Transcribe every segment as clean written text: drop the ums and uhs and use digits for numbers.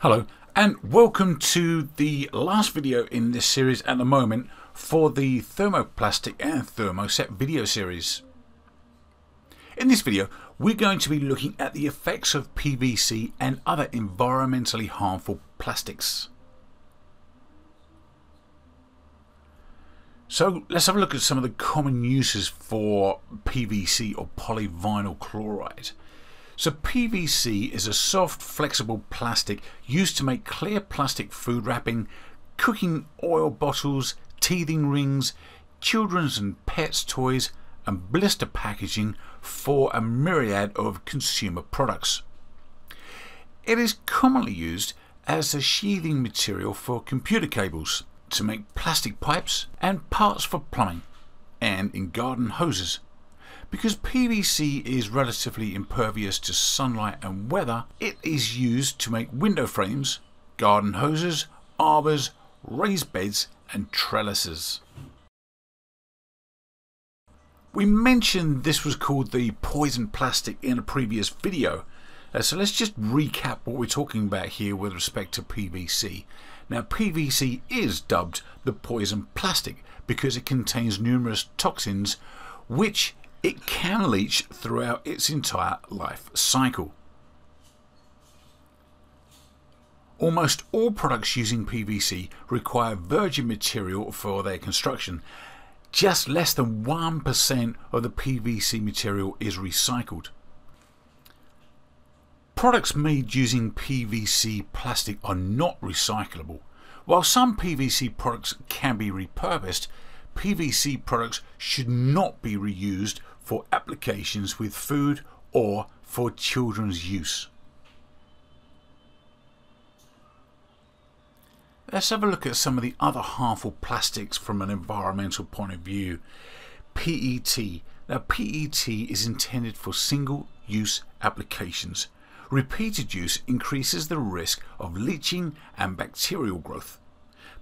Hello and welcome to the last video in this series at the moment for the thermoplastic and thermoset video series. In this video we're going to be looking at the effects of PVC and other environmentally harmful plastics. So let's have a look at some of the common uses for PVC or polyvinyl chloride. So PVC is a soft, flexible plastic used to make clear plastic food wrapping, cooking oil bottles, teething rings, children's and pets' toys, and blister packaging for a myriad of consumer products. It is commonly used as a sheathing material for computer cables, to make plastic pipes and parts for plumbing, and in garden hoses. Because PVC is relatively impervious to sunlight and weather, it is used to make window frames, garden hoses, arbors, raised beds and trellises. We mentioned this was called the poison plastic in a previous video, so let's just recap what we're talking about here with respect to PVC. Now PVC is dubbed the poison plastic because it contains numerous toxins which it can leach throughout its entire life cycle. Almost all products using PVC require virgin material for their construction. Just less than 1% of the PVC material is recycled. Products made using PVC plastic are not recyclable. While some PVC products can be repurposed, PVC products should not be reused for applications with food or for children's use. Let's have a look at some of the other harmful plastics from an environmental point of view. PET. Now PET is intended for single-use applications. Repeated use increases the risk of leaching and bacterial growth.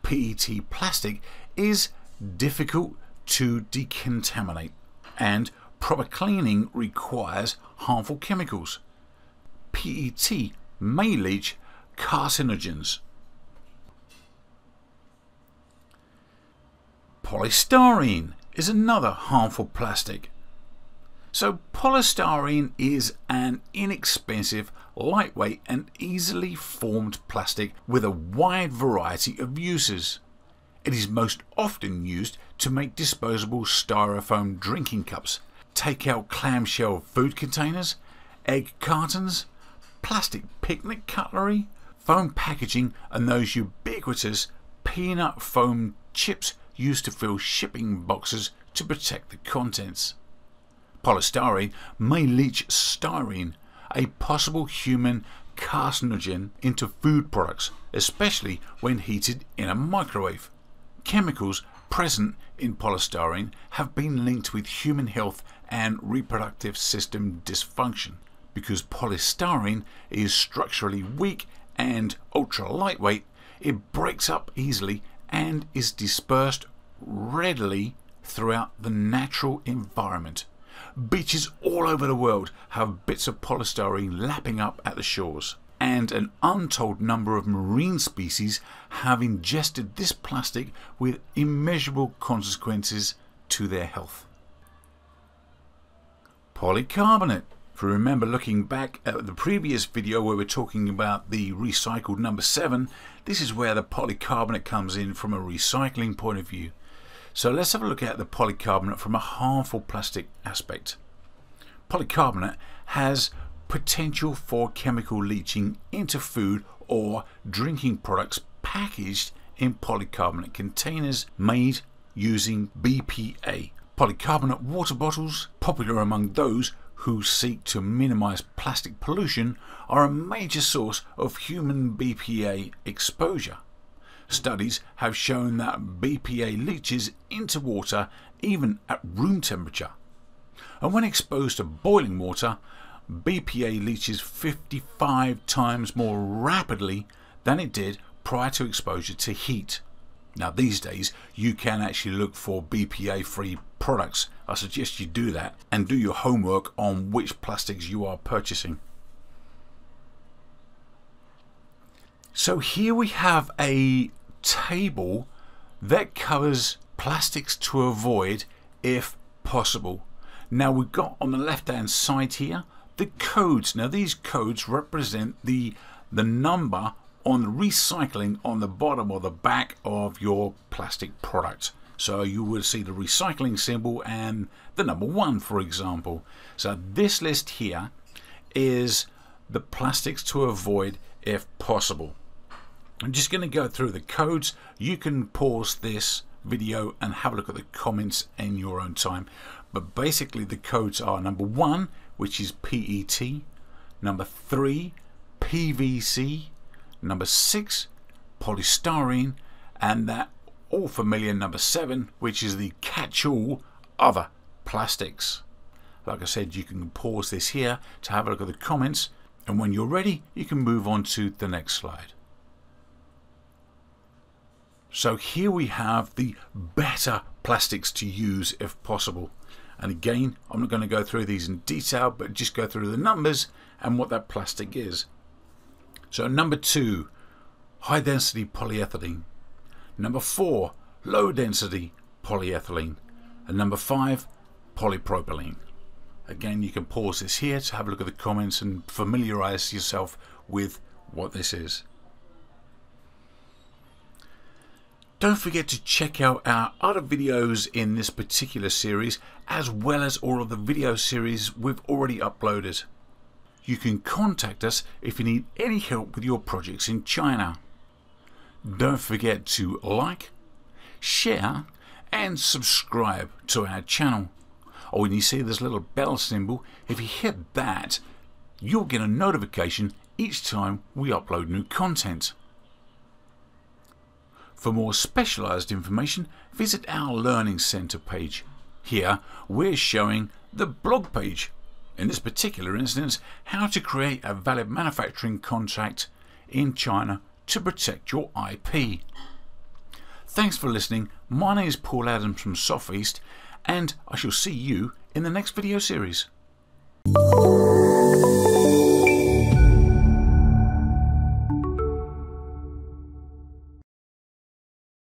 PET plastic is difficult to decontaminate, and proper cleaning requires harmful chemicals. PET may leach carcinogens. Polystyrene is another harmful plastic. So polystyrene is an inexpensive, lightweight and easily formed plastic with a wide variety of uses. It is most often used to make disposable styrofoam drinking cups, take-out clamshell food containers, egg cartons, plastic picnic cutlery, foam packaging and those ubiquitous peanut foam chips used to fill shipping boxes to protect the contents. Polystyrene may leach styrene, a possible human carcinogen, into food products, especially when heated in a microwave. Chemicals present in polystyrene have been linked with human health and reproductive system dysfunction because polystyrene is structurally weak and ultra lightweight. It breaks up easily and is dispersed readily throughout the natural environment. Beaches all over the world have bits of polystyrene lapping up at the shores, and an untold number of marine species have ingested this plastic with immeasurable consequences to their health. Polycarbonate. If you remember looking back at the previous video where we're talking about the recycled number 7, this is where the polycarbonate comes in from a recycling point of view. So let's have a look at the polycarbonate from a harmful plastic aspect. Polycarbonate has potential for chemical leaching into food or drinking products packaged in polycarbonate containers made using BPA. Polycarbonate water bottles, popular among those who seek to minimize plastic pollution, are a major source of human BPA exposure. Studies have shown that BPA leaches into water even at room temperature, and when exposed to boiling water, BPA leaches 55 times more rapidly than it did prior to exposure to heat. Now these days you can actually look for BPA free products. I suggest you do that and do your homework on which plastics you are purchasing. So here we have a table that covers plastics to avoid if possible. Now we've got on the left hand side here the codes. Now these codes represent the number on the recycling on the bottom or the back of your plastic product. So you would see the recycling symbol and the number 1, for example. So this list here is the plastics to avoid if possible. I'm just going to go through the codes. You can pause this video and have a look at the comments in your own time. But basically the codes are number 1, which is PET, number 3, PVC, number 6, polystyrene, and that all familiar number 7, which is the catch-all other plastics. Like I said, you can pause this here to have a look at the comments, and when you're ready you can move on to the next slide. So here we have the better plastics to use if possible, and again I'm not going to go through these in detail, but just go through the numbers and what that plastic is. So number 2, high density polyethylene. Number 4, low density polyethylene. And number 5, polypropylene. Again, you can pause this here to have a look at the comments and familiarize yourself with what this is. Don't forget to check out our other videos in this particular series, as well as all of the video series we've already uploaded. You can contact us if you need any help with your projects in China. Don't forget to like, share and subscribe to our channel. Oh, when you see this little bell symbol, if you hit that, you'll get a notification each time we upload new content. For more specialized information, visit our Learning Center page. Here we're showing the blog page. In this particular instance, how to create a valid manufacturing contract in China to protect your IP. Thanks for listening. My name is Paul Adams from Sofeast, and I shall see you in the next video series.